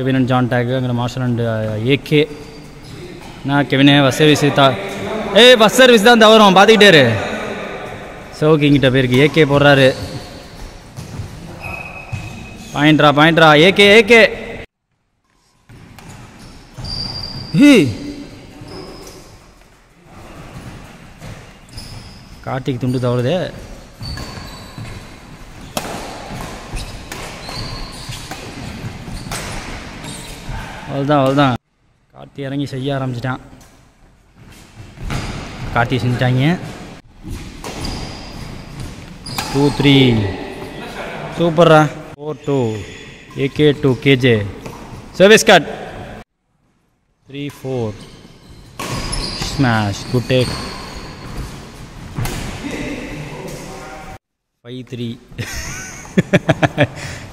Kevin and John Tiger, and Marshall and AK. Na Kevin was service ita. Hey, was service done the own body dere. So King it a very AK porare. Pindra, AK. He. Kartik Tundu over there. All done. Karti Rangi Saya Ramjita. Karti Sintanya 2-3. Super 4-2. AK2 KJ. Service cut 3-4. Smash. Good take. 5-3.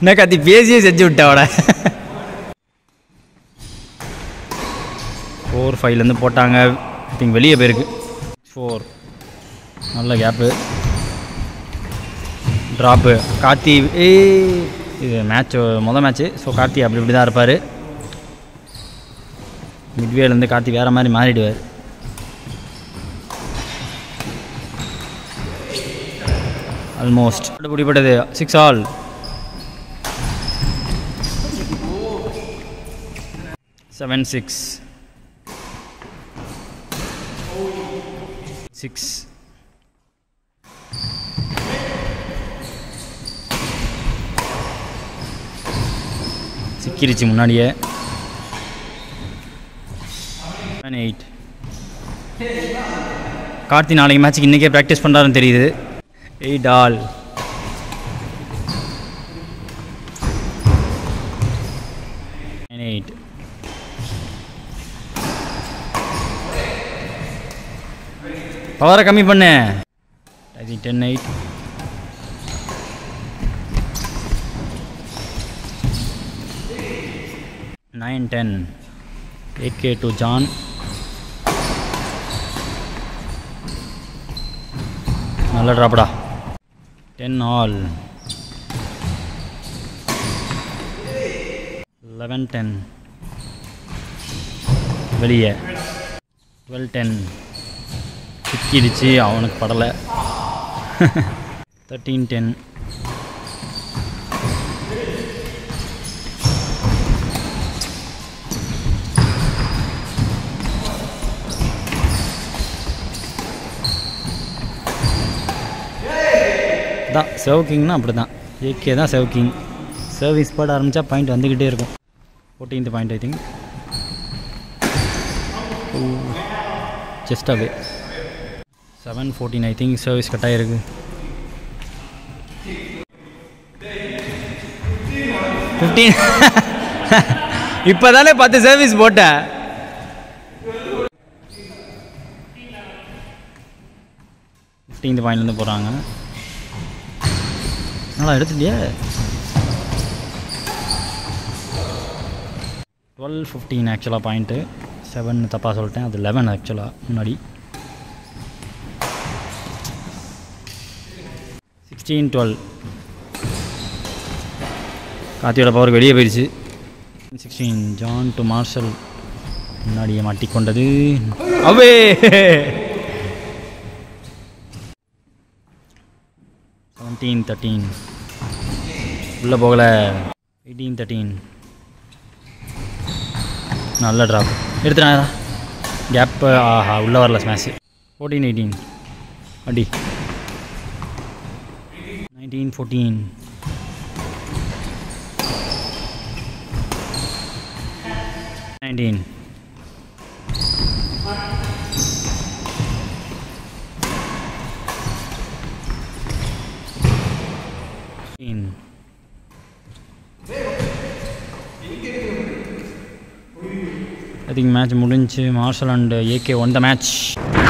Nakati PG is a jutta. 4-5 and the potanga, I think, very big 4. Not like gap drop. Karti, a match, mother match, so Karti, I believe, are pare midway and the Karti are married. Almost 6 all. 7-6. 6. Sikirichi munadiye. 7-8. Karthi naalai match innike practice pandrarnu theriyudhu. 8 all. 9-8. Power कमी पन्ने. I think 10-8. Nine 10. AK to John. Nalla drop. 10 all. 11-10. Very 12-10. Kirichi, I want to parallel 13-10. The serve king, na, brother. AK, the serve king. Serve is part armcha point on the guitar. 14th point, I think. Just away. 7-14, I think service cut aayirukku. 15. Ippadane 10 service potta. 15th point la poraanga. Nalla eduthidya. 12-15 actually point. 7 thappa sollten adu 11 actually munadi. 16-12. Kathiyoda power veliye poiruchu. 16 John to Marshall. Nadiya matti kondadu. Avve. 17-13. Ulla pogala. 18-13. Nalla drop. Eduthana. Gap ulla varala smash. 14-18. Adi. 19-14. 19. 18. 18. I think match mudinchu. Marshall and AK won the match.